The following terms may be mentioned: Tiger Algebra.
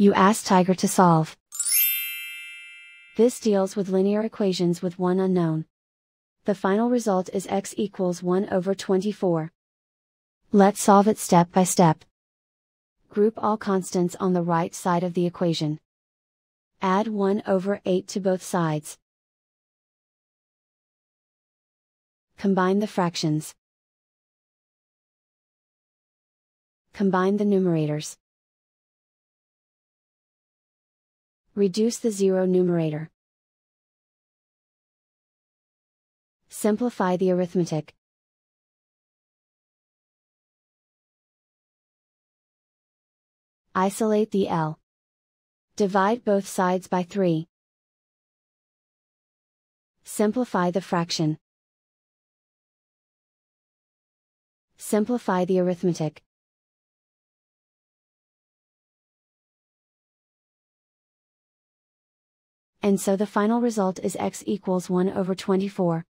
you ask Tiger to solve. This deals with linear equations with one unknown. The final result is x equals 1/24. Let's solve it step by step. Group all constants on the right side of the equation. Add 1/8 to both sides. Combine the fractions. Combine the numerators. Reduce the 0 numerator. Simplify the arithmetic. Isolate the L. Divide both sides by 3. Simplify the fraction. Simplify the arithmetic. And so the final result is x equals 1/24.